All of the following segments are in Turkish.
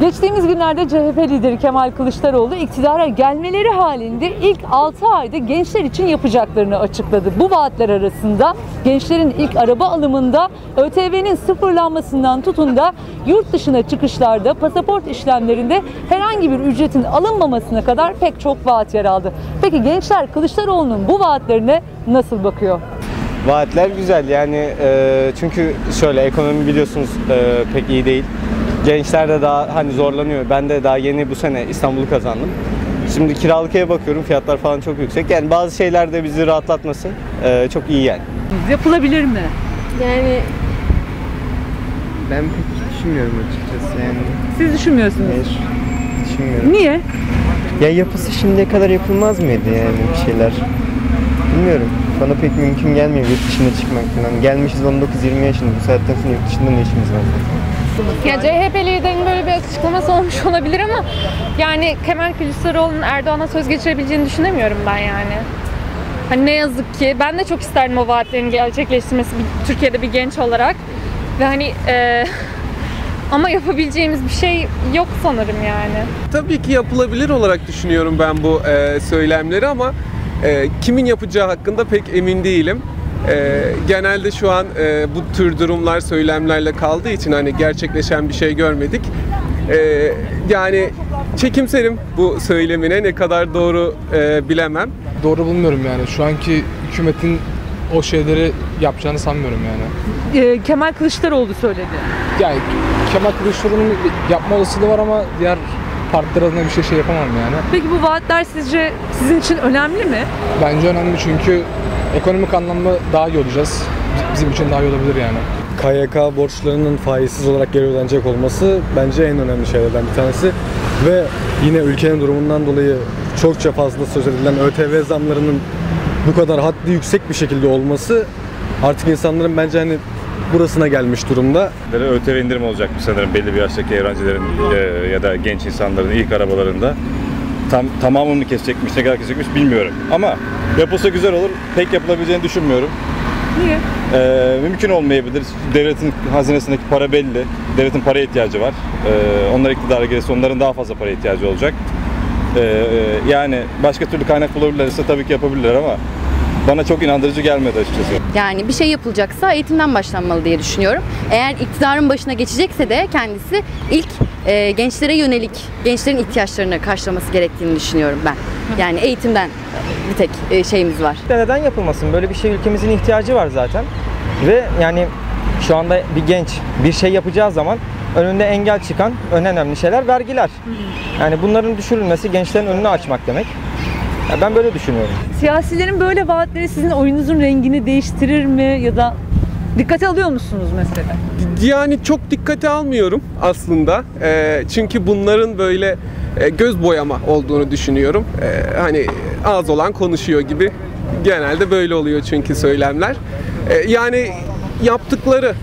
Geçtiğimiz günlerde CHP lideri Kemal Kılıçdaroğlu iktidara gelmeleri halinde ilk 6 ayda gençler için yapacaklarını açıkladı. Bu vaatler arasında gençlerin ilk araba alımında, ÖTV'nin sıfırlanmasından tutun da yurt dışına çıkışlarda, pasaport işlemlerinde herhangi bir ücretin alınmamasına kadar pek çok vaat yer aldı. Peki gençler Kılıçdaroğlu'nun bu vaatlerine nasıl bakıyor? Vaatler güzel yani çünkü şöyle ekonomi biliyorsunuz pek iyi değil. Gençler de daha hani zorlanıyor. Ben de daha yeni bu sene İstanbul'u kazandım. Şimdi kiralık eve bakıyorum. Fiyatlar falan çok yüksek. Yani bazı şeyler de bizi rahatlatması çok iyi yani. Yapılabilir mi? Yani ben pek düşünmüyorum açıkçası yani. Siz düşünmüyorsunuz? Hayır. Düşünmüyorum. Niye? Ya yapısı şimdiye kadar yapılmaz mıydı yani bir şeyler? Bilmiyorum. Bana pek mümkün gelmiyor yurt dışına çıkmak falan. Gelmişiz 19-20 yaşında. Bu saatten sonra yurt dışında ne işimiz var? Ya CHP liderinin böyle bir açıklaması olmuş olabilir ama yani Kemal Kılıçdaroğlu'nun Erdoğan'a söz geçirebileceğini düşünemiyorum ben yani. Hani ne yazık ki ben de çok isterdim o vaatlerin gerçekleştirmesi Türkiye'de bir genç olarak. Ve hani ama yapabileceğimiz bir şey yok sanırım yani. Tabii ki yapılabilir olarak düşünüyorum ben bu söylemleri ama kimin yapacağı hakkında pek emin değilim. Genelde şu an bu tür durumlar söylemlerle kaldığı için hani gerçekleşen bir şey görmedik. Yani çekimserim bu söylemine, ne kadar doğru bilemem. Doğru bulmuyorum yani. Şu anki hükümetin o şeyleri yapacağını sanmıyorum yani. Kemal Kılıçdaroğlu söyledi. Yani Kemal Kılıçdaroğlu'nun yapma olasılığı var ama diğer partiler adına bir şey yapamam yani. Peki bu vaatler sizce sizin için önemli mi? Bence önemli çünkü ekonomik anlamda daha iyi olacağız. Bizim için daha iyi olabilir yani. KYK borçlarının faizsiz olarak geri ödenecek olması bence en önemli şeylerden bir tanesi. Ve yine ülkenin durumundan dolayı çokça fazla söz edilen ÖTV zamlarının bu kadar haddi yüksek bir şekilde olması artık insanların bence hani burasına gelmiş durumda. ÖTV indirim olacak sanırım belli bir yaştaki öğrencilerin ya da genç insanların ilk arabalarında. Tamamını kesecekmiş, ne kadar kesecekmiş bilmiyorum. Ama yapılsa güzel olur, pek yapılabileceğini düşünmüyorum. Niye? Mümkün olmayabilir. Devletin hazinesindeki para belli. Devletin para ihtiyacı var. Onlar iktidara gelirse onların daha fazla para ihtiyacı olacak. Yani başka türlü kaynak bulabilirlerse tabii ki yapabilirler ama bana çok inandırıcı gelmedi açıkçası. Yani bir şey yapılacaksa eğitimden başlanmalı diye düşünüyorum. Eğer iktidarın başına geçecekse de kendisi ilk gençlere yönelik, gençlerin ihtiyaçlarını karşılaması gerektiğini düşünüyorum ben. Yani eğitimden bir tek şeyimiz var. Neden yapılmasın? Böyle bir şey ülkemizin ihtiyacı var zaten. Ve yani şu anda bir genç bir şey yapacağı zaman önünde engel çıkan önemli şeyler vergiler. Yani bunların düşürülmesi gençlerin önünü açmak demek. Ben böyle düşünüyorum. Siyasilerin böyle vaatleri sizin oyunuzun rengini değiştirir mi ya da dikkate alıyor musunuz mesela? Yani çok dikkate almıyorum aslında. Çünkü bunların böyle göz boyama olduğunu düşünüyorum. Hani ağız olan konuşuyor gibi. Genelde böyle oluyor çünkü söylemler. Yani yaptıkları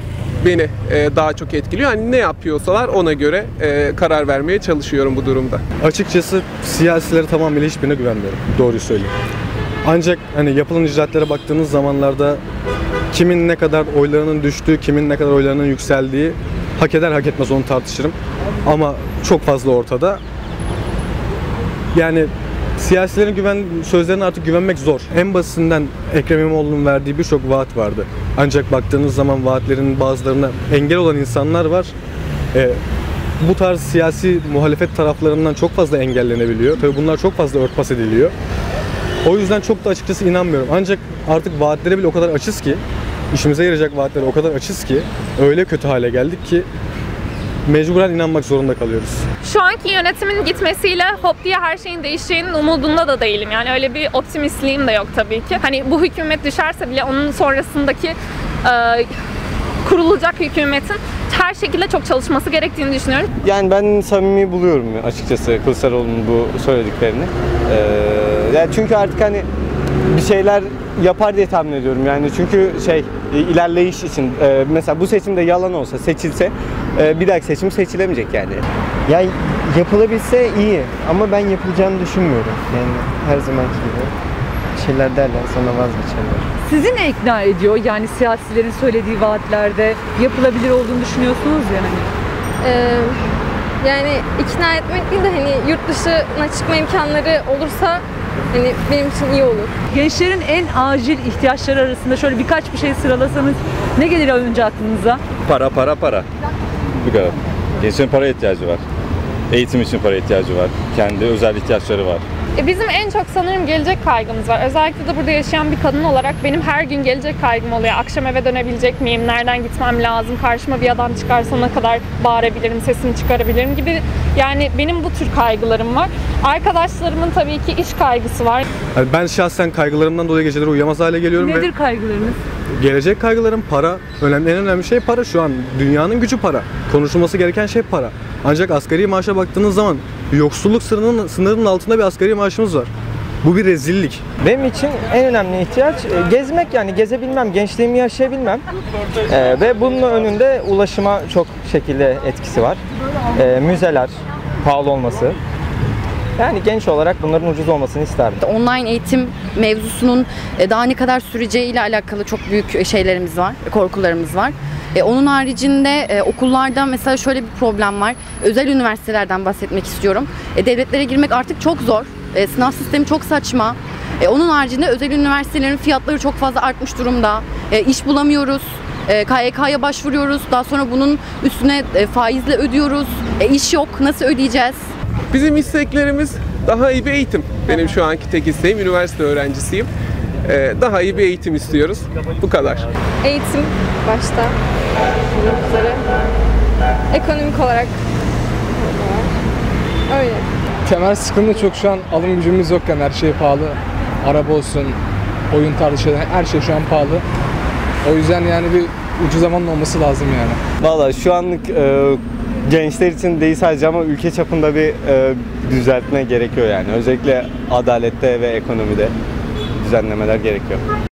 beni daha çok etkiliyor. Yani ne yapıyorsalar ona göre karar vermeye çalışıyorum bu durumda. Açıkçası siyasilere tamamıyla hiçbirine güvenmiyorum. Doğruyu söyleyeyim. Ancak hani yapılan icraatlere baktığınız zamanlarda kimin ne kadar oylarının düştüğü, kimin ne kadar oylarının yükseldiği hak eder hak etmez onu tartışırım. Ama çok fazla ortada. Yani siyasilerin sözlerine artık güvenmek zor. En basitinden Ekrem İmamoğlu'nun verdiği birçok vaat vardı. Ancak baktığınız zaman vaatlerin bazılarına engel olan insanlar var. Bu tarz siyasi muhalefet taraflarından çok fazla engellenebiliyor. Tabii bunlar çok fazla örtbas ediliyor. O yüzden çok da açıkçası inanmıyorum. Ancak artık vaatlere bile o kadar açız ki, işimize yarayacak vaatlere o kadar açız ki, öyle kötü hale geldik ki mecburen inanmak zorunda kalıyoruz. Şu anki yönetimin gitmesiyle hop diye her şeyin değişeceğinin umudunda da değilim. Yani öyle bir optimistliğim de yok tabii ki. Hani bu hükümet düşerse bile onun sonrasındaki kurulacak hükümetin her şekilde çok çalışması gerektiğini düşünüyorum. Yani ben samimi buluyorum açıkçası Kılıçdaroğlu'nun bu söylediklerini. Yani çünkü artık hani bir şeyler yapar diye tahmin ediyorum yani çünkü ilerleyiş için mesela bu seçimde yalan olsa seçilse bir dahaki seçim seçilemeyecek yani. Yani yapılabilse iyi ama ben yapılacağını düşünmüyorum yani her zamanki gibi şeyler derler sana vazgeçerler. Sizi ne ikna ediyor yani siyasilerin söylediği vaatlerde yapılabilir olduğunu düşünüyorsunuz yani? Yani ikna etmek değil de hani yurt dışına çıkma imkanları olursa hani benim için iyi olur. Gençlerin en acil ihtiyaçları arasında şöyle birkaç bir şey sıralasanız ne gelir önce aklınıza? Para, para, para. Bu kadar. Gençlerin para ihtiyacı var. Eğitim için para ihtiyacı var. Kendi özel ihtiyaçları var. Bizim en çok sanırım gelecek kaygımız var. Özellikle de burada yaşayan bir kadın olarak benim her gün gelecek kaygım oluyor. Akşam eve dönebilecek miyim? Nereden gitmem lazım? Karşıma bir adam çıkarsa ne kadar bağırabilirim, sesimi çıkarabilirim gibi. Yani benim bu tür kaygılarım var. Arkadaşlarımın tabii ki iş kaygısı var. Yani ben şahsen kaygılarımdan dolayı geceleri uyuyamaz hale geliyorum. Nedir kaygılarınız? Gelecek kaygılarım, para. En önemli şey para şu an. Dünyanın gücü para. Konuşulması gereken şey para. Ancak asgari maaşa baktığınız zaman yoksulluk sınırının altında bir asgari maaşımız var. Bu bir rezillik. Benim için en önemli ihtiyaç gezmek, yani gezebilmem, gençliğimi yaşayabilmem ve bunun önünde ulaşıma çok şekilde etkisi var. Müzeler pahalı olması. Yani genç olarak bunların ucuz olmasını isterdim. Online eğitim mevzusunun daha ne kadar süreceğiyle alakalı çok büyük şeylerimiz var, korkularımız var. Onun haricinde okullarda mesela şöyle bir problem var. Özel üniversitelerden bahsetmek istiyorum. Devletlere girmek artık çok zor. Sınav sistemi çok saçma. Onun haricinde özel üniversitelerin fiyatları çok fazla artmış durumda. İş bulamıyoruz. KYK'ya başvuruyoruz. Daha sonra bunun üstüne faizle ödüyoruz. İş yok. Nasıl ödeyeceğiz? Bizim isteklerimiz daha iyi bir eğitim. Benim şu anki tek isteğim, üniversite öğrencisiyim. Daha iyi bir eğitim istiyoruz. Bu kadar. Eğitim başta. Ekonomik olarak öyle. Temel sıkıntı çok şu an alım gücümüz yok, yani her şey pahalı. Araba olsun, oyun tarzı şeyler, her şey şu an pahalı. O yüzden yani bir ucuz zamanın olması lazım yani. Vallahi şu anlık gençler için değil sadece ama ülke çapında bir düzeltme gerekiyor yani. Özellikle adalette ve ekonomide düzenlemeler gerekiyor.